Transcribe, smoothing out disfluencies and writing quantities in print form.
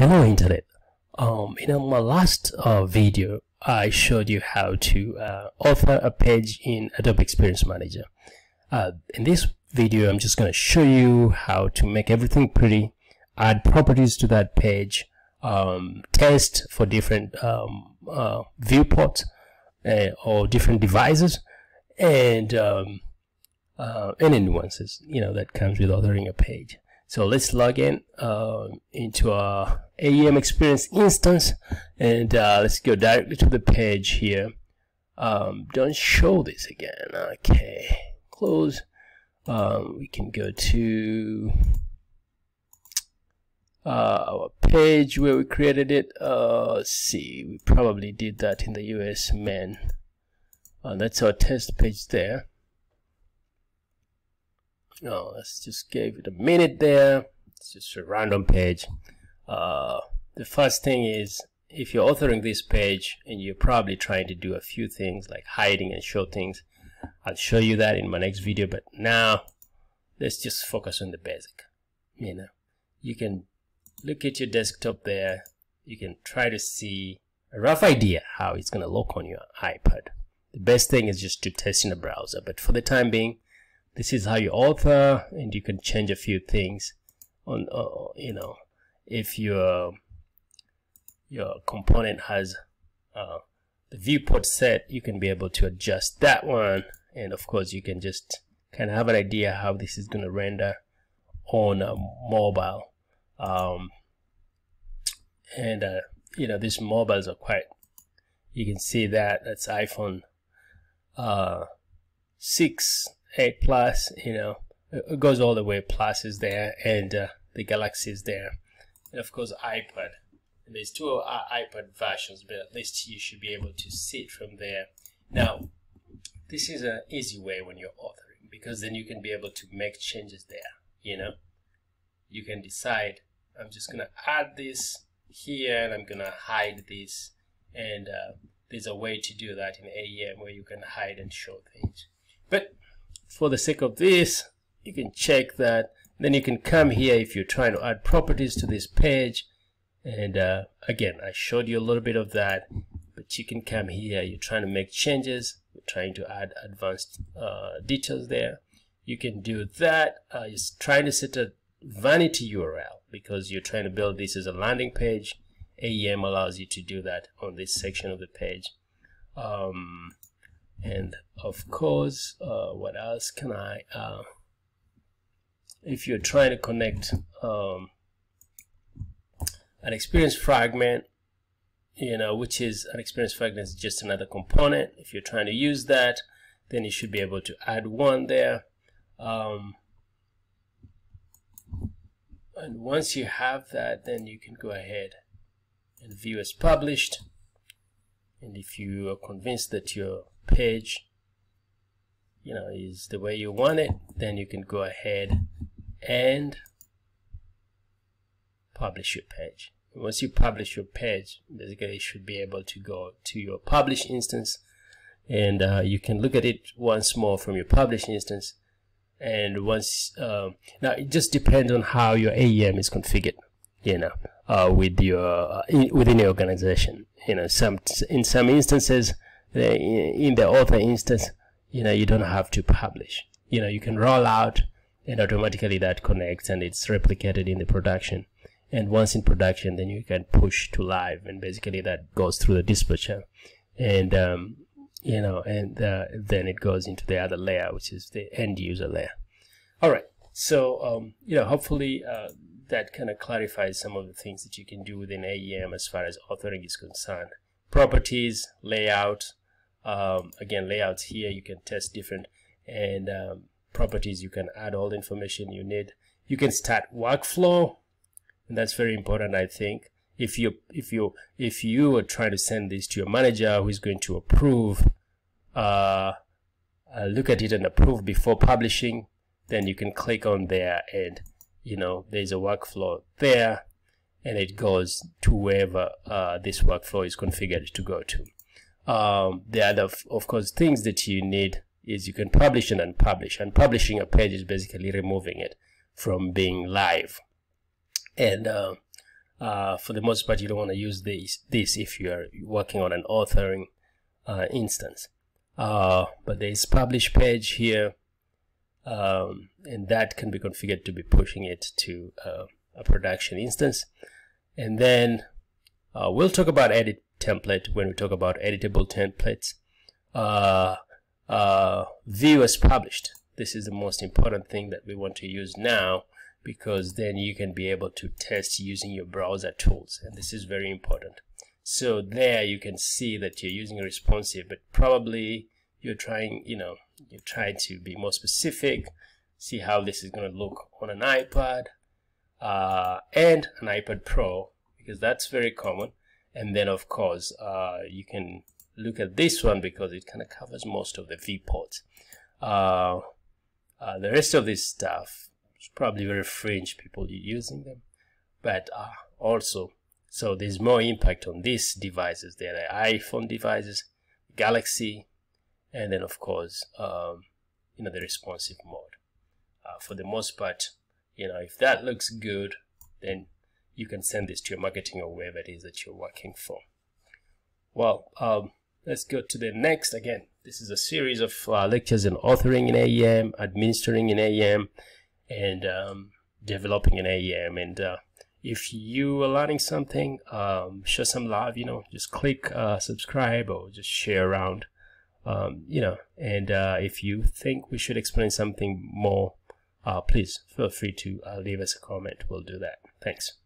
Hello Internet. In my last video, I showed you how to author a page in Adobe Experience Manager. In this video, I'm just going to show you how to make everything pretty, add properties to that page, test for different viewports or different devices, and any nuances that comes with authoring a page. So let's log in into our AEM Experience instance, and let's go directly to the page here. Don't show this again. Okay, close. We can go to our page where we created it. Let's see, we probably did that in the US men. That's our test page there. No, let's just give it a minute there. It's just a random page. The first thing is, if you're authoring this page and you're probably trying to do a few things like hiding and show things, I'll show you that in my next video, but now let's just focus on the basic. You can look at your desktop there. You can try to see a rough idea how it's going to look on your iPad. The best thing is just to test in a browser, but for the time being, this is how you author, and you can change a few things on if your component has the viewport set, you can be able to adjust that one, and of course you can just kind of have an idea how this is going to render on a mobile, these mobiles are quite, you can see that that's iPhone 6, 8 plus, it goes all the way. Plus is there, and the Galaxy is there, and of course iPad. And there's two iPad versions, but at least you should be able to see it from there. Now, this is an easy way when you're authoring, because then you can be able to make changes there. You can decide, I'm just gonna add this here, and I'm gonna hide this, and there's a way to do that in AEM where you can hide and show things. But for the sake of this, you can check that. Then you can come here if you're trying to add properties to this page. And again, I showed you a little bit of that, but you can come here. You're trying to make changes. You're trying to add advanced details there. You can do that. It's trying to set a vanity URL because you're trying to build this as a landing page. AEM allows you to do that on this section of the page. And of course, what else can I, if you're trying to connect an experience fragment, which is an experience fragment is just another component. If you're trying to use that, then you should be able to add one there. And once you have that, then you can go ahead and view as published. And if you are convinced that your page is the way you want it, then you can go ahead and publish your page. And once you publish your page, basically you should be able to go to your publish instance, and you can look at it once more from your publish instance. And once now it just depends on how your AEM is configured, with your within your organization. In some instances, in the author instance, you don't have to publish. You can roll out, and automatically that connects, and it's replicated in the production. And once in production, then you can push to live, and basically that goes through the display channel, and then it goes into the other layer, which is the end user layer. All right, so hopefully that kind of clarifies some of the things that you can do within AEM as far as authoring is concerned. Properties, layout. Again, layouts here you can test different, and properties, you can add all the information you need. You can start workflow, and that's very important. I think if you are trying to send this to your manager, who is going to approve, look at it and approve before publishing, then you can click on there, and there's a workflow there, and it goes to wherever this workflow is configured to go to. The other, of course, things that you need is you can publish and unpublish. And publishing a page is basically removing it from being live. And For the most part, you don't want to use this if you are working on an authoring instance. But there is publish page here, and that can be configured to be pushing it to a production instance. And then we'll talk about edit template when we talk about editable templates. View as published. This is the most important thing that we want to use now, because then you can be able to test using your browser tools, and this is very important. So there you can see that you're using responsive, but probably you're trying, you're trying to be more specific. See how this is going to look on an iPad and an iPad Pro, because that's very common. And then of course you can look at this one because it kind of covers most of the viewports. The rest of this stuff is probably very fringe, people using them, but also, so there's more impact on these devices. There are iPhone devices, Galaxy, and then of course, the responsive mode. For the most part, if that looks good, then you can send this to your marketing or wherever it is that you're working for. Well, let's go to the next. Again, this is a series of lectures in authoring in AEM, administering in AEM, and developing in AEM. And if you are learning something, show some love, just click subscribe or just share around, and if you think we should explain something more, please feel free to leave us a comment. We'll do that. Thanks.